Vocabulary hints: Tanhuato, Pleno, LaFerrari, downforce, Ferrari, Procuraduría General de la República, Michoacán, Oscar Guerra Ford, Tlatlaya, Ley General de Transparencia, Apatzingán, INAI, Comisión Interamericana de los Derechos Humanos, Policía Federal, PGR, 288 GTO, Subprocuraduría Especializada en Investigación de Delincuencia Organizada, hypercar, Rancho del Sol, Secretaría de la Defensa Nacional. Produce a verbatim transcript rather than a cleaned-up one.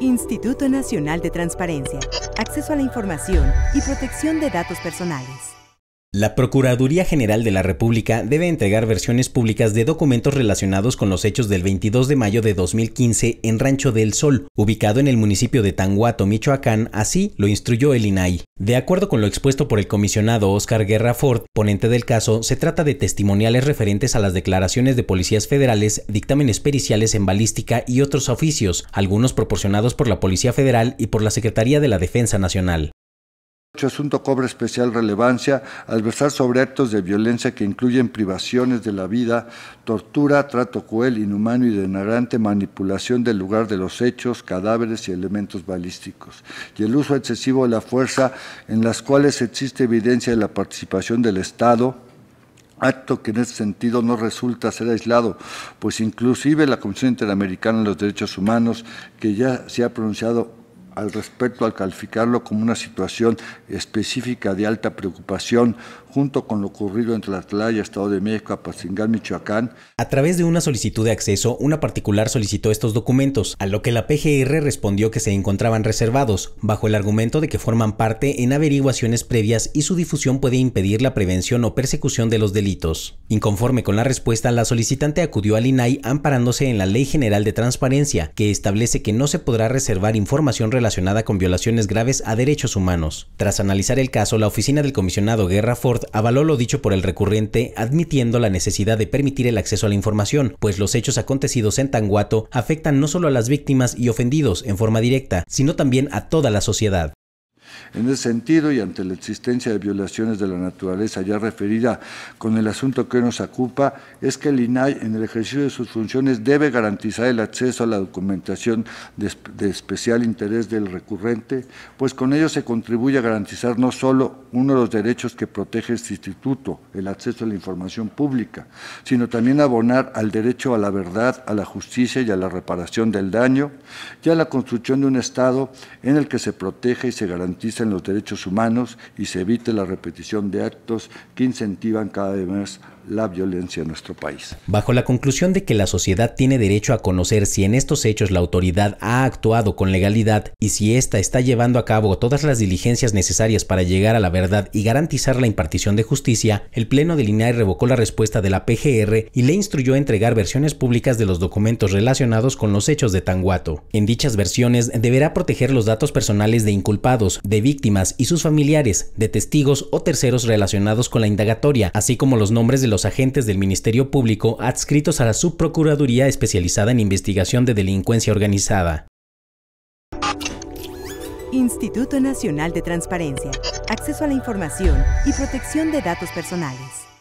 Instituto Nacional de Transparencia, Acceso a la Información y Protección de Datos Personales. La Procuraduría General de la República debe entregar versiones públicas de documentos relacionados con los hechos del veintidós de mayo de dos mil quince en Rancho del Sol, ubicado en el municipio de Tanhuato, Michoacán, así lo instruyó el I N A I. De acuerdo con lo expuesto por el comisionado Oscar Guerra Ford, ponente del caso, se trata de testimoniales referentes a las declaraciones de policías federales, dictámenes periciales en balística y otros oficios, algunos proporcionados por la Policía Federal y por la Secretaría de la Defensa Nacional. Este asunto cobra especial relevancia al versar sobre actos de violencia que incluyen privaciones de la vida, tortura, trato cruel, inhumano y denigrante, manipulación del lugar de los hechos, cadáveres y elementos balísticos, y el uso excesivo de la fuerza en las cuales existe evidencia de la participación del Estado, acto que en ese sentido no resulta ser aislado, pues inclusive la Comisión Interamericana de los Derechos Humanos, que ya se ha pronunciado al respecto al calificarlo como una situación específica de alta preocupación, junto con lo ocurrido en Tlatlaya, Estado de México, Apatzingán, Michoacán. A través de una solicitud de acceso, una particular solicitó estos documentos, a lo que la P G R respondió que se encontraban reservados, bajo el argumento de que forman parte en averiguaciones previas y su difusión puede impedir la prevención o persecución de los delitos. Inconforme con la respuesta, la solicitante acudió al I N A I amparándose en la Ley General de Transparencia, que establece que no se podrá reservar información relacionada relacionada con violaciones graves a derechos humanos. Tras analizar el caso, la oficina del comisionado Guerra Ford avaló lo dicho por el recurrente, admitiendo la necesidad de permitir el acceso a la información, pues los hechos acontecidos en Tanhuato afectan no solo a las víctimas y ofendidos en forma directa, sino también a toda la sociedad. En ese sentido, y ante la existencia de violaciones de la naturaleza ya referida con el asunto que hoy nos ocupa, es que el I N A I, en el ejercicio de sus funciones, debe garantizar el acceso a la documentación de, de especial interés del recurrente, pues con ello se contribuye a garantizar no solo uno de los derechos que protege este instituto, el acceso a la información pública, sino también abonar al derecho a la verdad, a la justicia y a la reparación del daño, y a la construcción de un Estado en el que se protege y se garantiza en los derechos humanos y se evite la repetición de actos que incentivan cada vez más la violencia en nuestro país. Bajo la conclusión de que la sociedad tiene derecho a conocer si en estos hechos la autoridad ha actuado con legalidad y si ésta está llevando a cabo todas las diligencias necesarias para llegar a la verdad y garantizar la impartición de justicia, el Pleno del I N A I revocó la respuesta de la P G R y le instruyó a entregar versiones públicas de los documentos relacionados con los hechos de Tanhuato. En dichas versiones deberá proteger los datos personales de inculpados, de víctimas y sus familiares, de testigos o terceros relacionados con la indagatoria, así como los nombres de los los agentes del Ministerio Público adscritos a la Subprocuraduría Especializada en Investigación de Delincuencia Organizada. Instituto Nacional de Transparencia, Acceso a la Información y Protección de Datos Personales.